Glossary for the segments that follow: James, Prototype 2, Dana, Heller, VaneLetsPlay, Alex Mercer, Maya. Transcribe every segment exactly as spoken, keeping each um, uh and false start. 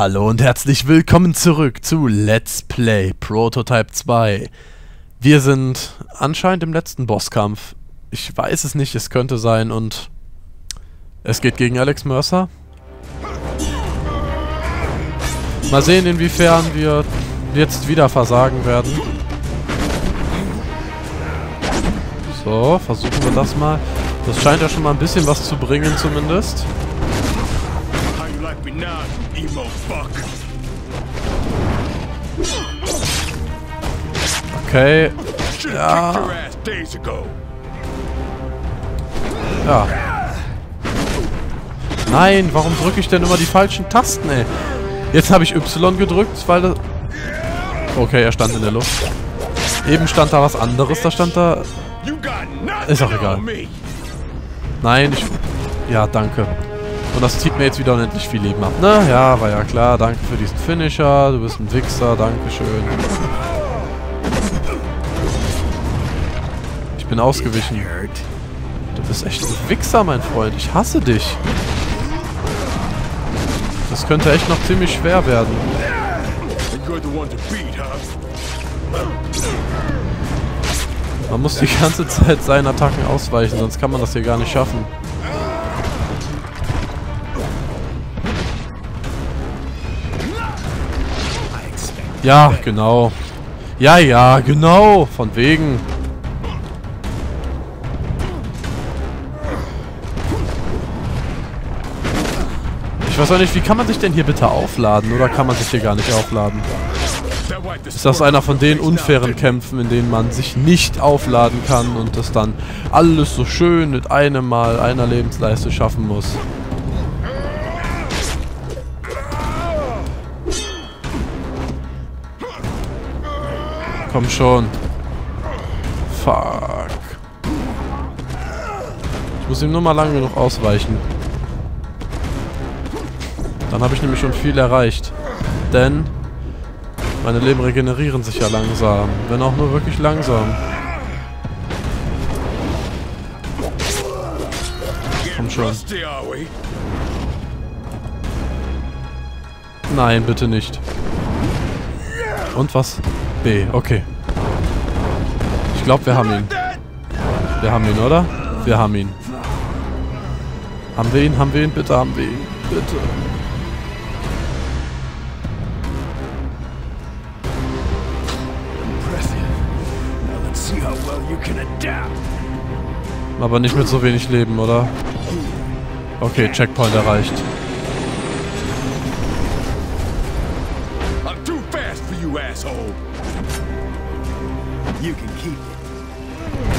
Hallo und herzlich willkommen zurück zu Let's Play Prototype zwei. Wir sind anscheinend im letzten Bosskampf. Ich weiß es nicht, es könnte sein und... Es geht gegen Alex Mercer. Mal sehen, inwiefern wir jetzt wieder versagen werden. So, versuchen wir das mal. Das scheint ja schon mal ein bisschen was zu bringen zumindest. Okay. Ja. Ja. Nein, warum drücke ich denn immer die falschen Tasten, ey? Jetzt habe ich Y gedrückt, weil das... Okay, er stand in der Luft. Eben stand da was anderes, da stand da... Ist auch egal. Nein, ich... Ja, danke. Und das zieht mir jetzt wieder unendlich viel Leben ab, ne? Ja, war ja klar. Danke für diesen Finisher. Du bist ein Wichser. Dankeschön. Ich bin ausgewichen. Du bist echt ein Wichser, mein Freund. Ich hasse dich. Das könnte echt noch ziemlich schwer werden. Man muss die ganze Zeit seinen Attacken ausweichen, sonst kann man das hier gar nicht schaffen. Ja, genau. Ja, ja, genau. Von wegen. Ich weiß auch nicht, wie kann man sich denn hier bitte aufladen? Oder kann man sich hier gar nicht aufladen? Ist das einer von den unfairen Kämpfen, in denen man sich nicht aufladen kann und das dann alles so schön mit einem Mal einer Lebensleiste schaffen muss? Komm schon. Fuck. Ich muss ihm nur mal lang genug ausweichen. Dann habe ich nämlich schon viel erreicht. Denn meine Leben regenerieren sich ja langsam. Wenn auch nur wirklich langsam. Komm schon. Nein, bitte nicht. Und was? B, okay. Ich glaube, wir haben ihn. Wir haben ihn, oder? Wir haben ihn. Haben wir ihn? Haben wir ihn? Bitte haben wir ihn. Bitte. Aber nicht mit so wenig Leben, oder? Okay, Checkpoint erreicht.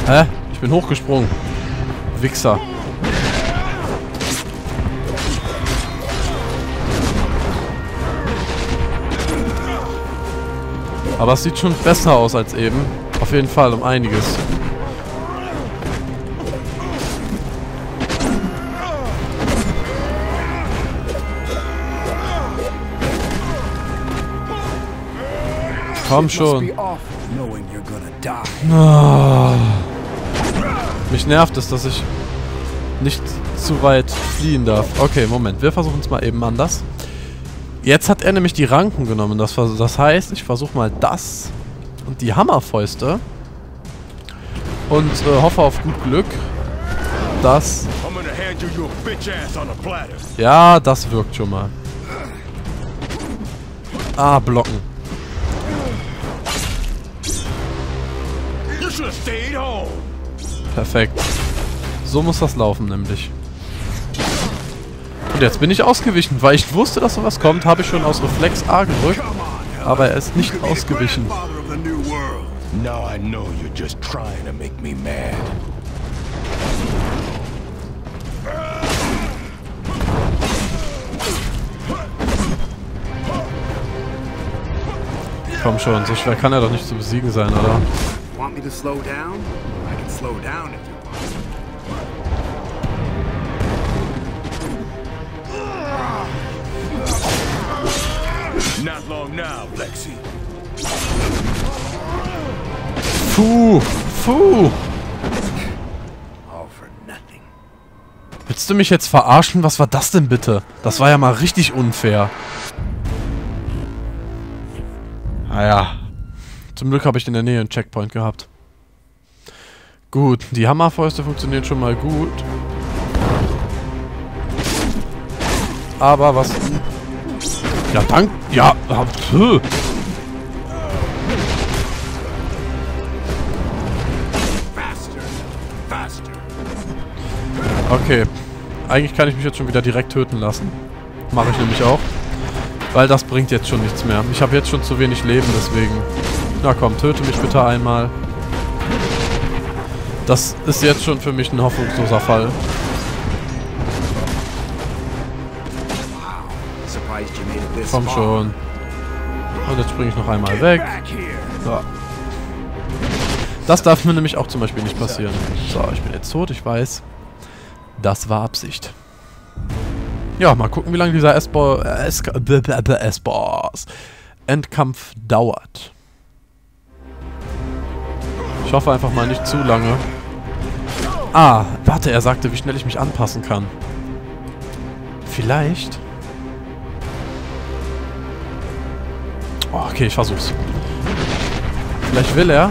Hä? Ich bin hochgesprungen. Wichser. Aber es sieht schon besser aus als eben. Auf jeden Fall, um einiges. Komm schon. Oh. Mich nervt es, dass ich nicht zu weit fliehen darf. Okay, Moment. Wir versuchen es mal eben anders. Jetzt hat er nämlich die Ranken genommen. Das, das heißt, ich versuche mal das und die Hammerfäuste. Und äh, hoffe auf gut Glück, dass... Ja, das wirkt schon mal. Ah, blocken. Perfekt. So muss das laufen, nämlich. Und jetzt bin ich ausgewichen, weil ich wusste, dass sowas kommt, habe ich schon aus Reflex A gedrückt, aber er ist nicht ausgewichen. Komm schon, so schwer kann er doch nicht zu besiegen sein, oder? Want me to slow down? I can slow down if you want. Not long now, Lexi. Puh, puh. All for nothing. Willst du mich jetzt verarschen? Was war das denn bitte? Das war ja mal richtig unfair. Naja. Zum Glück habe ich in der Nähe einen Checkpoint gehabt. Gut, die Hammerfäuste funktionieren schon mal gut. Aber was... Ja, dank... Ja, hab... Okay. Eigentlich kann ich mich jetzt schon wieder direkt töten lassen. Mache ich nämlich auch. Weil das bringt jetzt schon nichts mehr. Ich habe jetzt schon zu wenig Leben, deswegen... Na komm, töte mich bitte einmal. Das ist jetzt schon für mich ein hoffnungsloser Fall. Komm schon. Und jetzt springe ich noch einmal weg. So. Das darf mir nämlich auch zum Beispiel nicht passieren. So, ich bin jetzt tot, ich weiß. Das war Absicht. Ja, mal gucken, wie lange dieser S-Boss Endkampf dauert. Ich hoffe einfach mal nicht zu lange. Ah, warte, er sagte, wie schnell ich mich anpassen kann. Vielleicht... Oh, okay, ich versuch's. Vielleicht will er.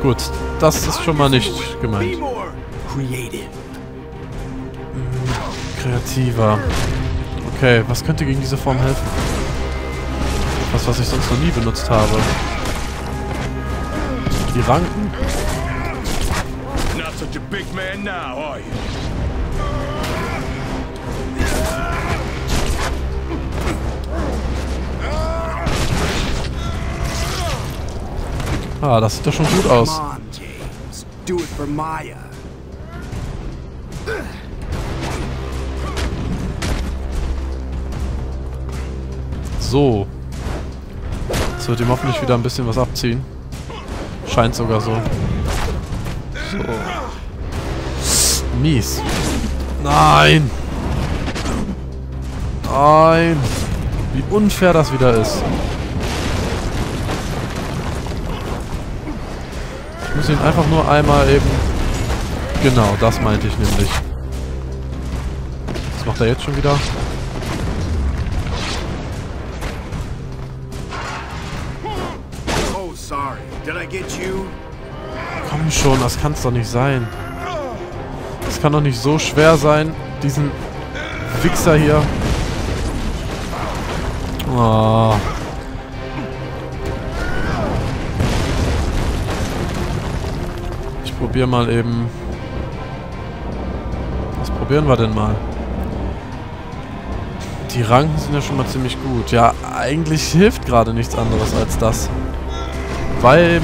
Gut, das ist schon mal nicht gemeint. Kreativer. Okay, was könnte gegen diese Form helfen? Was, was ich sonst noch nie benutzt habe. Die Ranken. Ah, das sieht doch schon gut aus. So. Jetzt wird ihm hoffentlich wieder ein bisschen was abziehen. Scheint sogar so. So. Mies. Nein! Nein! Wie unfair das wieder ist. Ich muss ihn einfach nur einmal eben... Genau, das meinte ich nämlich. Was macht er jetzt schon wieder? Oh, sorry. Did I get you? Komm schon, das kann's doch nicht sein. Es kann doch nicht so schwer sein, diesen Wichser hier. Oh. Ich probiere mal eben. Was probieren wir denn mal? Die Ranken sind ja schon mal ziemlich gut. Ja, eigentlich hilft gerade nichts anderes als das. Weil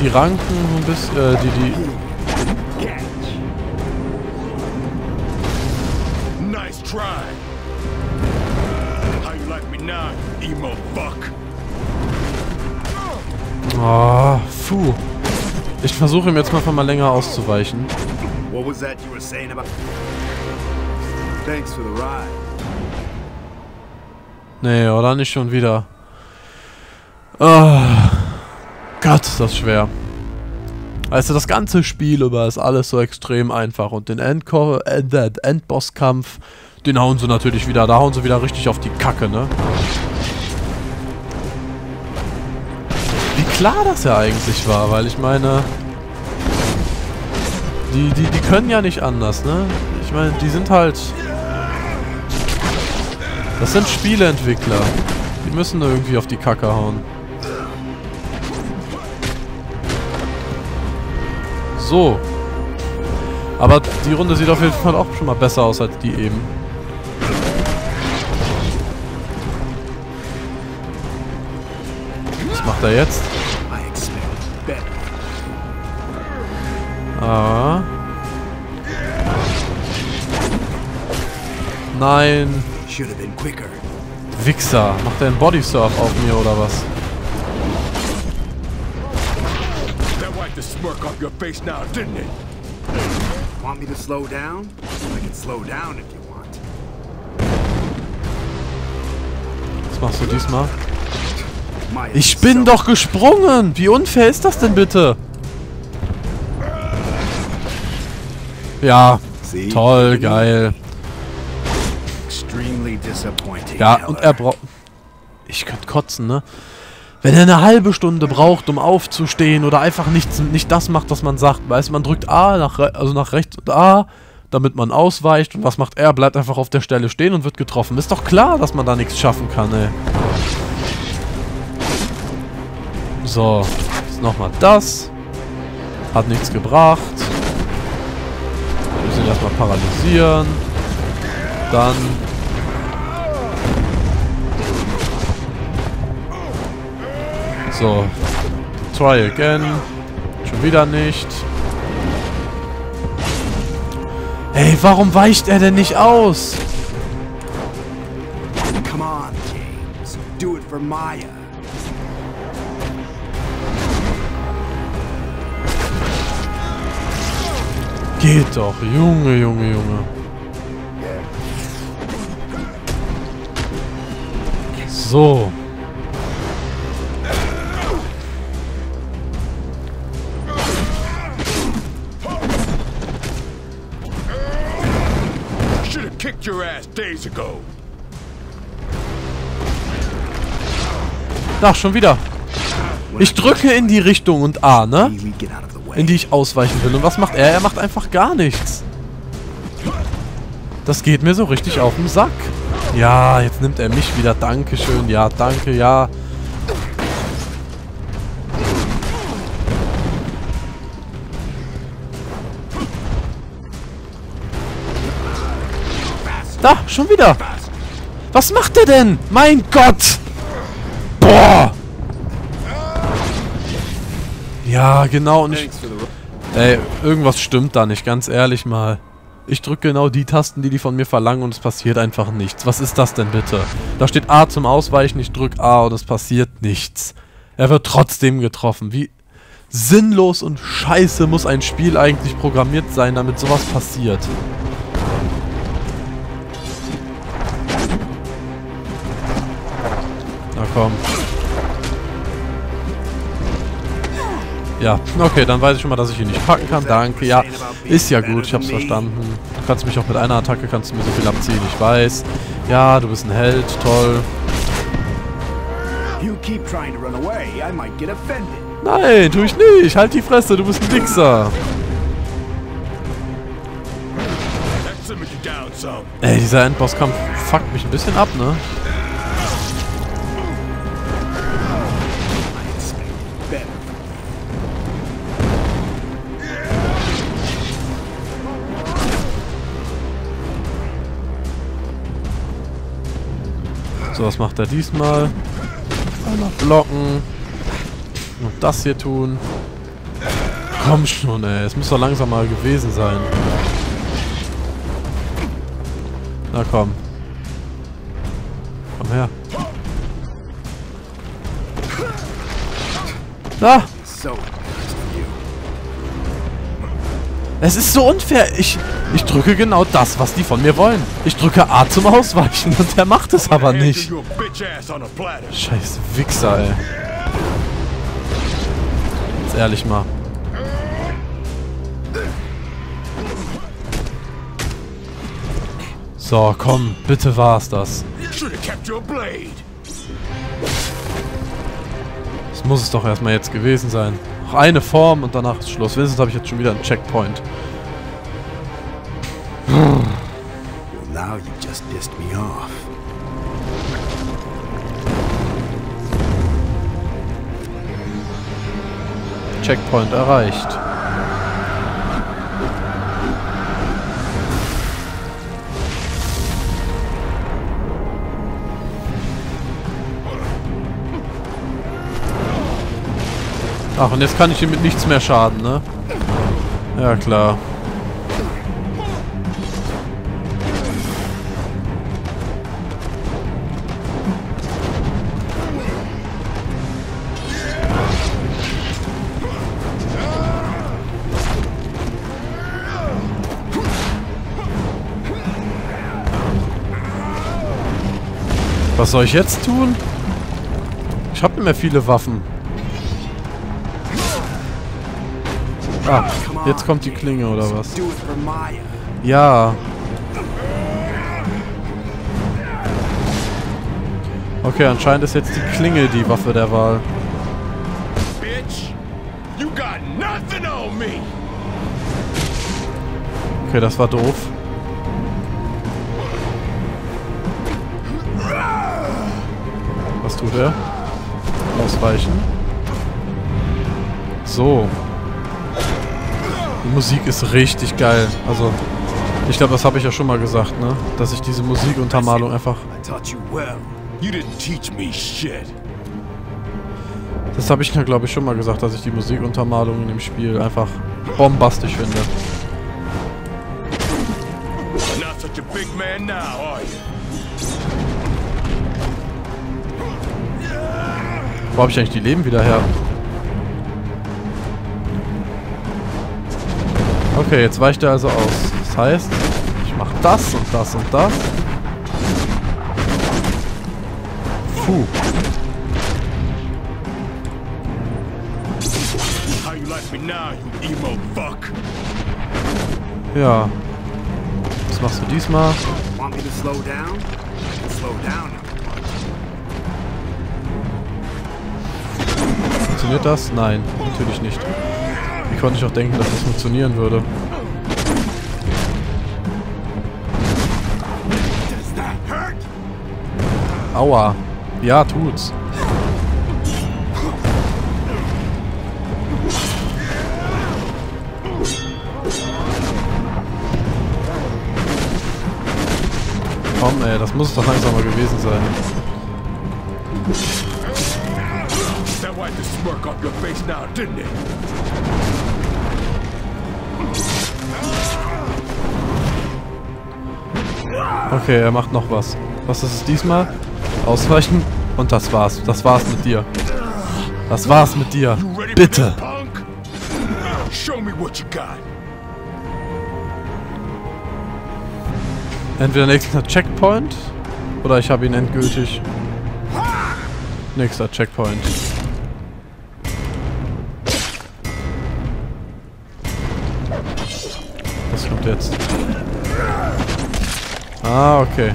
die Ranken so ein bisschen. Äh, die, die. Oh, puh. Ich versuche ihm jetzt mal von mal länger auszuweichen. Nee, oder nicht schon wieder? Oh, Gott, ist das schwer. Also das ganze Spiel über ist alles so extrem einfach. Und den Endko- äh, Endbosskampf, den hauen sie natürlich wieder. Da hauen sie wieder richtig auf die Kacke, ne? Klar, dass er eigentlich war, weil ich meine, die, die, die können ja nicht anders, ne? Ich meine, die sind halt, das sind Spieleentwickler. Die müssen irgendwie auf die Kacke hauen. So. Aber die Runde sieht auf jeden Fall auch schon mal besser aus als die eben. Was macht er jetzt? Ah. Nein. Wichser. Macht er einen Bodysurf auf mir oder was? Was machst du diesmal? Ich bin doch gesprungen! Wie unfair ist das denn bitte? Ja, toll, geil. Ja, und er braucht... Ich könnte kotzen, ne? Wenn er eine halbe Stunde braucht, um aufzustehen oder einfach nichts, nicht das macht, was man sagt. Weißt du, man drückt A, nach, also nach rechts und A, damit man ausweicht. Und was macht er? Bleibt einfach auf der Stelle stehen und wird getroffen. Ist doch klar, dass man da nichts schaffen kann, ey. So, jetzt nochmal das. Hat nichts gebracht. Wir müssen ihn erstmal paralysieren. Dann... So, try again. Schon wieder nicht. Ey, warum weicht er denn nicht aus? Come on, James. Do it for Maya. Geht doch, Junge, Junge, Junge. So. Ach, schon wieder. Ich drücke in die Richtung und A, ne? In die ich ausweichen will. Und was macht er? Er macht einfach gar nichts. Das geht mir so richtig auf den Sack. Ja, jetzt nimmt er mich wieder. Dankeschön. Ja, danke, ja. Da, schon wieder. Was macht er denn? Mein Gott. Boah. Ja, genau. Und ich, ey, irgendwas stimmt da nicht, ganz ehrlich mal. Ich drücke genau die Tasten, die die von mir verlangen und es passiert einfach nichts. Was ist das denn bitte? Da steht A zum Ausweichen, ich drücke A und es passiert nichts. Er wird trotzdem getroffen. Wie sinnlos und scheiße muss ein Spiel eigentlich programmiert sein, damit sowas passiert. Na komm. Ja, okay, dann weiß ich schon mal, dass ich ihn nicht packen kann. Danke, ja. Ist ja gut, ich hab's verstanden. Du kannst mich auch mit einer Attacke, kannst du mir so viel abziehen, ich weiß. Ja, du bist ein Held, toll. Nein, tu ich nicht. Halt die Fresse, du bist ein Wichser. Ey, dieser Endbosskampf fuckt mich ein bisschen ab, ne? So, was macht er diesmal? Einmal blocken. Und das hier tun. Komm schon, ey. Es muss doch langsam mal gewesen sein. Na komm. Komm her. Da! Es ist so unfair. Ich, ich drücke genau das, was die von mir wollen. Ich drücke A zum Ausweichen und er macht es aber nicht. Scheiß Wichser, ey. Jetzt ehrlich mal. So, komm, bitte war's das. Das muss es doch erstmal jetzt gewesen sein. Noch eine Form und danach ist Schluss. Wenigstens habe ich jetzt schon wieder einen Checkpoint. Checkpoint erreicht. Ach, und jetzt kann ich ihm mit nichts mehr schaden, ne? Ja, klar. Was soll ich jetzt tun? Ich habe nicht mehr viele Waffen. Ah, jetzt kommt die Klinge, oder was? Ja. Okay, anscheinend ist jetzt die Klinge die Waffe der Wahl. Okay, das war doof. Was tut er? Ausweichen. So. Die Musik ist richtig geil. Also, ich glaube, das habe ich ja schon mal gesagt, ne? Dass ich diese Musikuntermalung einfach... Das habe ich ja, glaube ich, schon mal gesagt, dass ich die Musikuntermalung in dem Spiel einfach bombastisch finde. Wo habe ich eigentlich die Leben wieder her? Okay, jetzt weicht er also aus. Das heißt, ich mache das und das und das. Puh. Ja. Was machst du diesmal? Funktioniert das? Nein, natürlich nicht. Wie konnte ich auch denken, dass das funktionieren würde? Aua. Ja, tut's. Komm, ey, das muss doch langsam mal gewesen sein. Okay, er macht noch was. Was ist es diesmal? Ausweichen. Und das war's. Das war's mit dir. Das war's mit dir. Bitte. Entweder nächster Checkpoint oder ich habe ihn endgültig. Nächster Checkpoint. Was kommt jetzt? Ah, okay.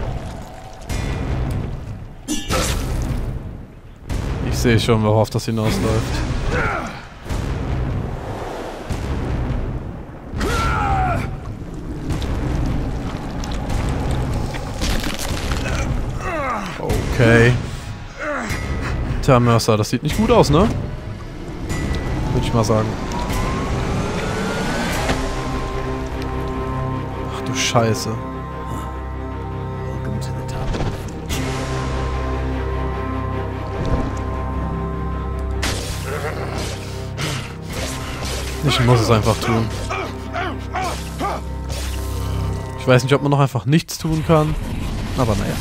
Ich sehe schon, worauf das hinausläuft. Okay. Tja, Mercer, das sieht nicht gut aus, ne? Würde ich mal sagen. Ach du Scheiße. Ich muss es einfach tun. Ich weiß nicht, ob man noch einfach nichts tun kann, aber naja.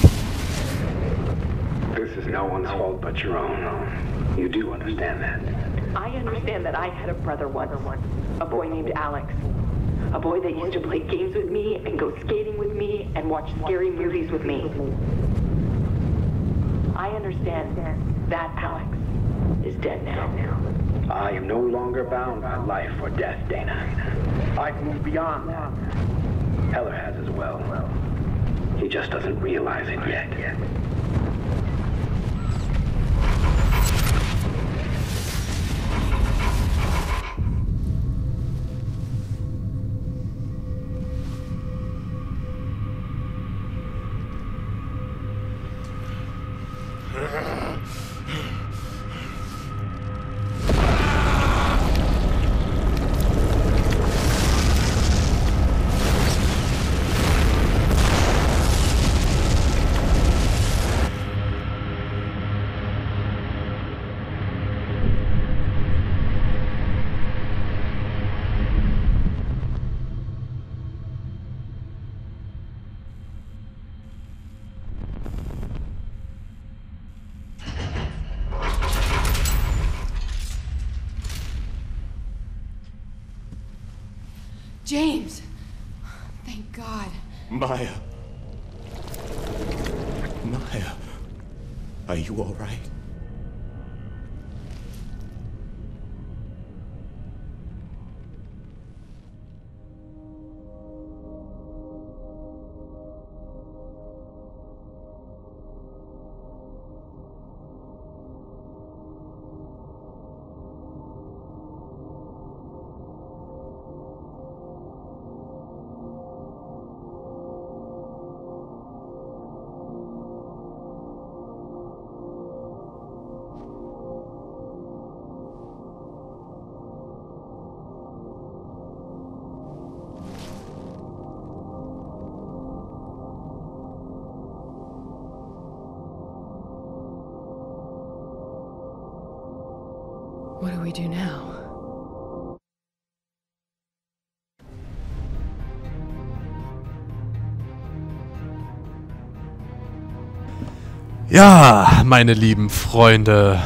I am no longer bound by life or death, Dana. I've moved beyond that. Heller has as well. He just doesn't realize it yet. James! Thank God. Maya. Maya. Are you all right? do we do now? Ja, meine lieben Freunde,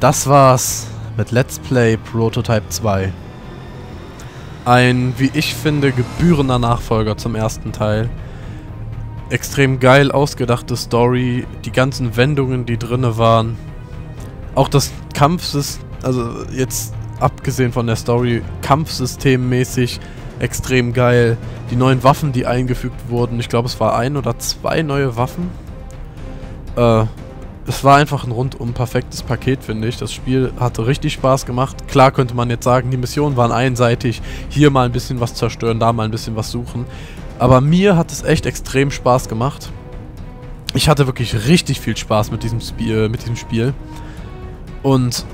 das war's mit Let's Play Prototype zwei. Ein, wie ich finde, gebührender Nachfolger zum ersten Teil. Extrem geil ausgedachte Story, die ganzen Wendungen, die drinne waren. Auch das Kampfsystem, also jetzt abgesehen von der Story, kampfsystemmäßig extrem geil. Die neuen Waffen, die eingefügt wurden, ich glaube es war ein oder zwei neue Waffen. Äh, es war einfach ein rundum perfektes Paket, finde ich. Das Spiel hatte richtig Spaß gemacht. Klar könnte man jetzt sagen, die Missionen waren einseitig. Hier mal ein bisschen was zerstören, da mal ein bisschen was suchen. Aber mir hat es echt extrem Spaß gemacht. Ich hatte wirklich richtig viel Spaß mit diesem Spiel. Mit diesem Spiel. Und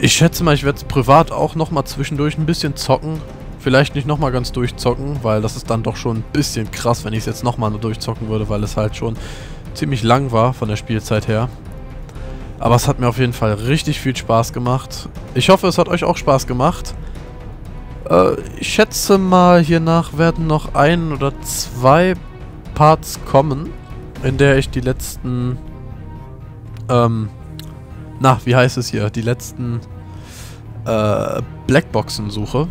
ich schätze mal, ich werde es privat auch nochmal zwischendurch ein bisschen zocken. Vielleicht nicht nochmal ganz durchzocken, weil das ist dann doch schon ein bisschen krass, wenn ich es jetzt nochmal durchzocken würde, weil es halt schon ziemlich lang war von der Spielzeit her. Aber es hat mir auf jeden Fall richtig viel Spaß gemacht. Ich hoffe, es hat euch auch Spaß gemacht. Äh, ich schätze mal, hiernach werden noch ein oder zwei Parts kommen, in der ich die letzten ähm, na, wie heißt es hier? Die letzten äh, Blackboxen suche.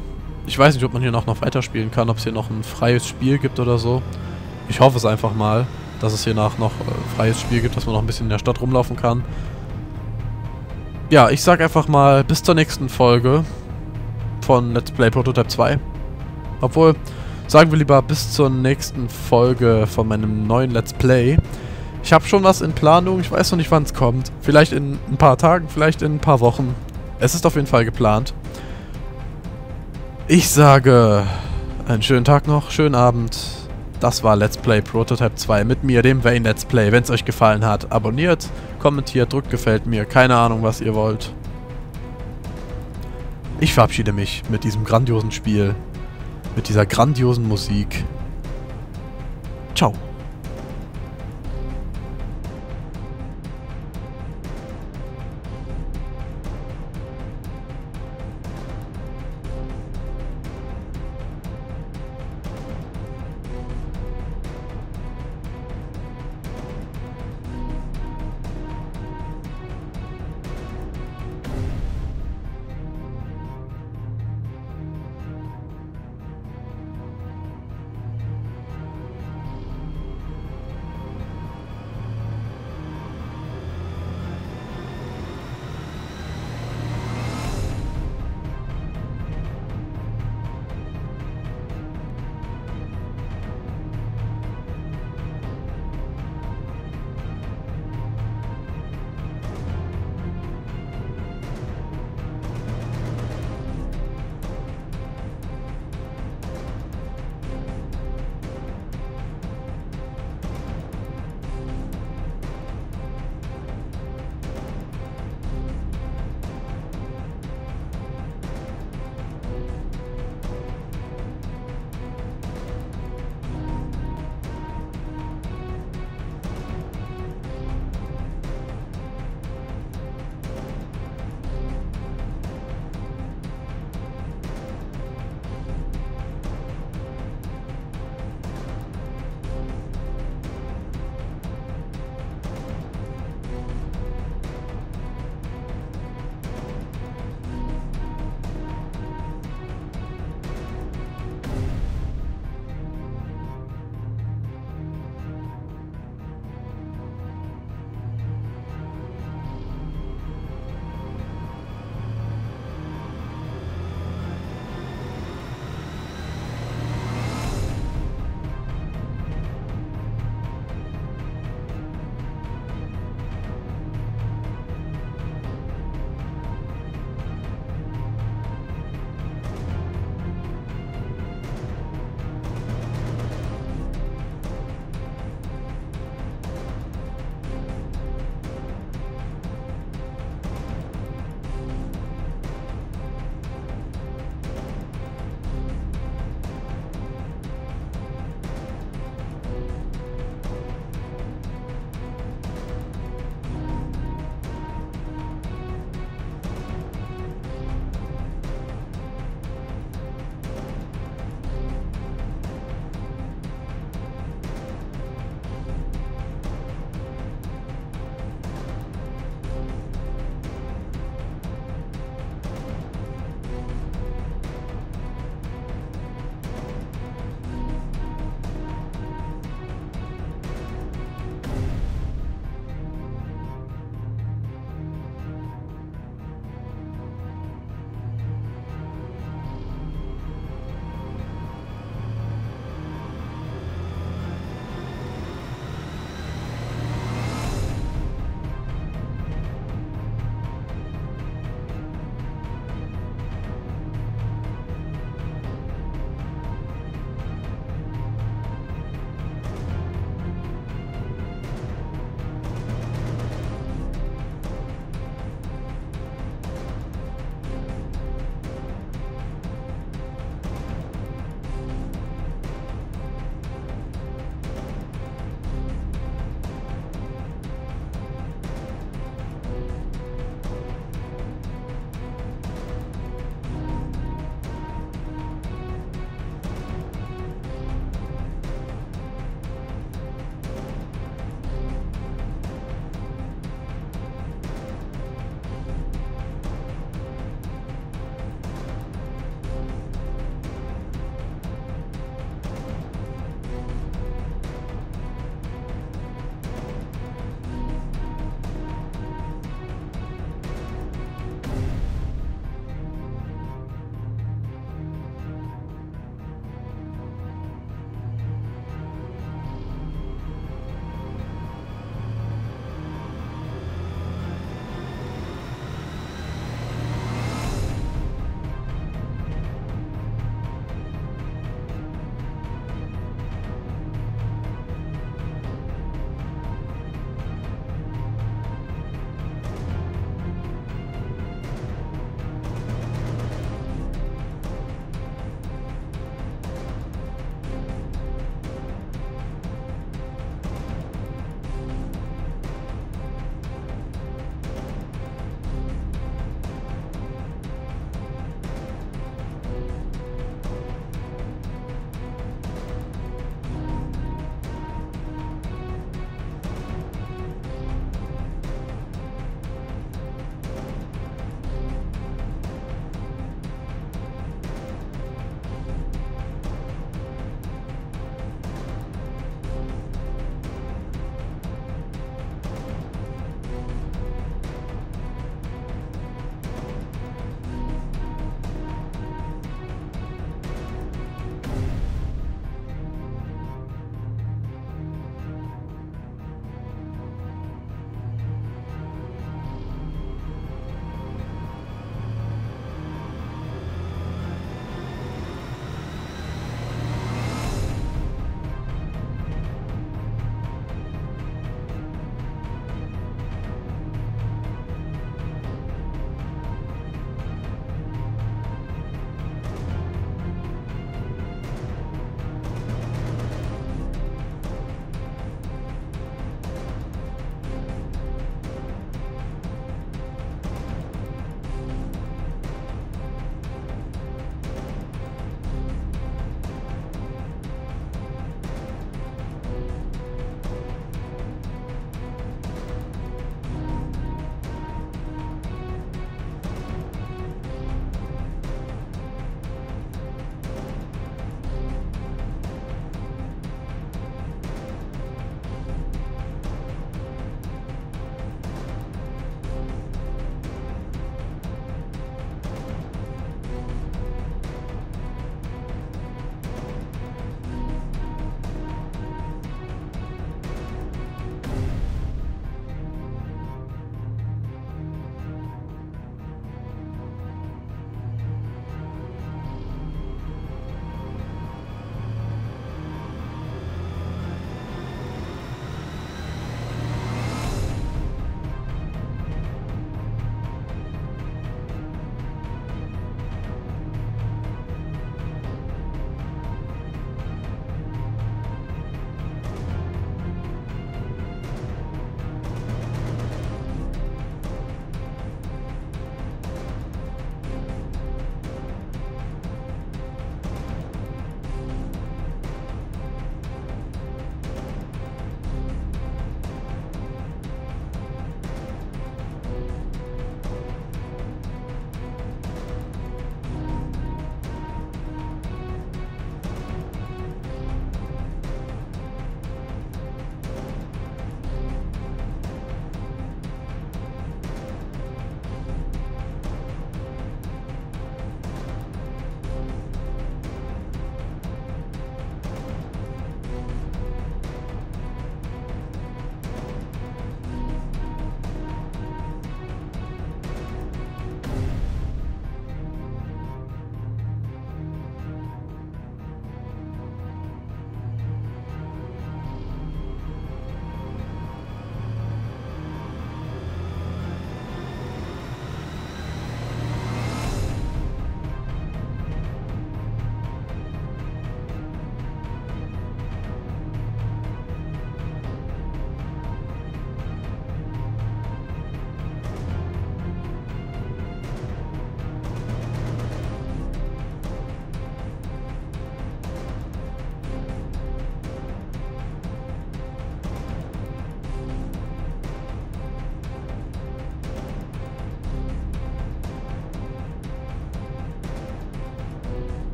Ich weiß nicht, ob man hier noch, noch weiterspielen kann, ob es hier noch ein freies Spiel gibt oder so. Ich hoffe es einfach mal, dass es hiernach noch äh, freies Spiel gibt, dass man noch ein bisschen in der Stadt rumlaufen kann. Ja, ich sag einfach mal, bis zur nächsten Folge von Let's Play Prototype zwei. Obwohl, sagen wir lieber bis zur nächsten Folge von meinem neuen Let's Play. Ich habe schon was in Planung, ich weiß noch nicht, wann es kommt. Vielleicht in ein paar Tagen, vielleicht in ein paar Wochen. Es ist auf jeden Fall geplant. Ich sage, einen schönen Tag noch, schönen Abend. Das war Let's Play Prototype zwei mit mir, dem Vane Let's Play. Wenn es euch gefallen hat, abonniert, kommentiert, drückt gefällt mir. Keine Ahnung, was ihr wollt. Ich verabschiede mich mit diesem grandiosen Spiel, mit dieser grandiosen Musik. Ciao.